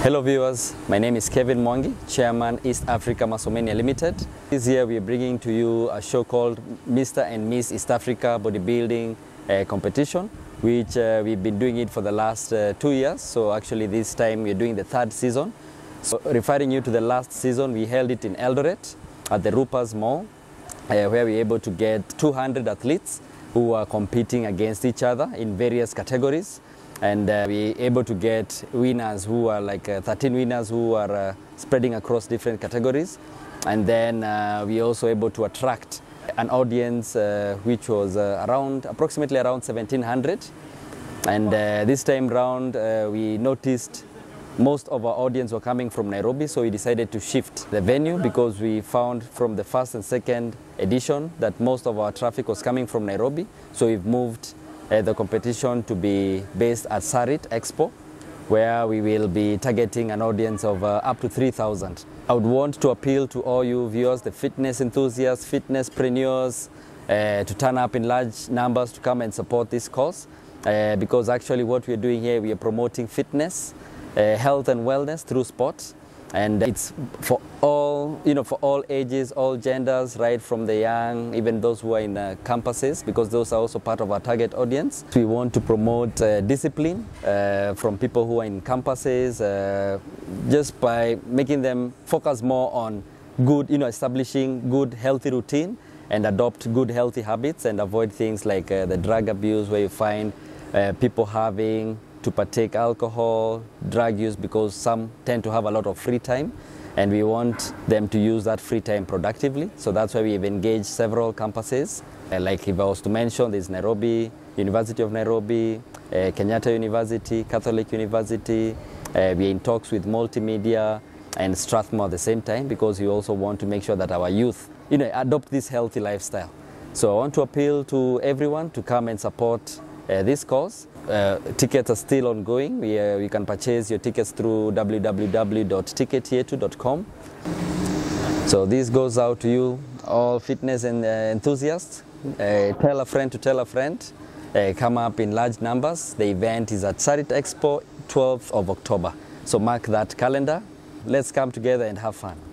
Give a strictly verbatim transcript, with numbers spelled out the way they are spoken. Hello viewers, my name is Kevin Mongi, Chairman East Africa Massomania Limited. This year we are bringing to you a show called Mister and Miss East Africa Bodybuilding uh, Competition, which uh, we've been doing it for the last uh, two years. So actually this time we're doing the third season. So referring you to the last season, we held it in Eldoret at the Rupers Mall, uh, where we were able to get two hundred athletes who are competing against each other in various categories. And uh, we were able to get winners who are like uh, thirteen winners who are uh, spreading across different categories. And then uh, we also able to attract an audience uh, which was uh, around approximately around seventeen hundred. And uh, this time round uh, we noticed most of our audience were coming from Nairobi, so we decided to shift the venue because we found from the first and second edition that most of our traffic was coming from Nairobi. So we've moved Uh, the competition to be based at Sarit Expo, where we will be targeting an audience of uh, up to three thousand. I would want to appeal to all you viewers, the fitness enthusiasts, fitnesspreneurs, uh, to turn up in large numbers to come and support this cause, uh, because actually what we're doing here, we are promoting fitness, uh, health and wellness through sport. And it's for all, you know, for all ages, all genders, right from the young, even those who are in uh, campuses, because those are also part of our target audience. We want to promote uh, discipline uh, from people who are in campuses, uh, just by making them focus more on good, you know, establishing good healthy routine and adopt good healthy habits and avoid things like uh, the drug abuse, where you find uh, people having to partake alcohol, drug use, because some tend to have a lot of free time, and we want them to use that free time productively. So that's why we've engaged several campuses. Uh, like if I was to mention, there's Nairobi, University of Nairobi, uh, Kenyatta University, Catholic University. Uh, we're in talks with multimedia and Strathmore at the same time, because we also want to make sure that our youth, you know, adopt this healthy lifestyle. So I want to appeal to everyone to come and support Uh, this course. Uh, tickets are still ongoing. We, uh, you can purchase your tickets through w w w dot ticket yato dot com. So this goes out to you, all fitness and uh, enthusiasts. Uh, tell a friend to tell a friend. Uh, come up in large numbers. The event is at Sarit Expo, twelfth of October. So mark that calendar. Let's come together and have fun.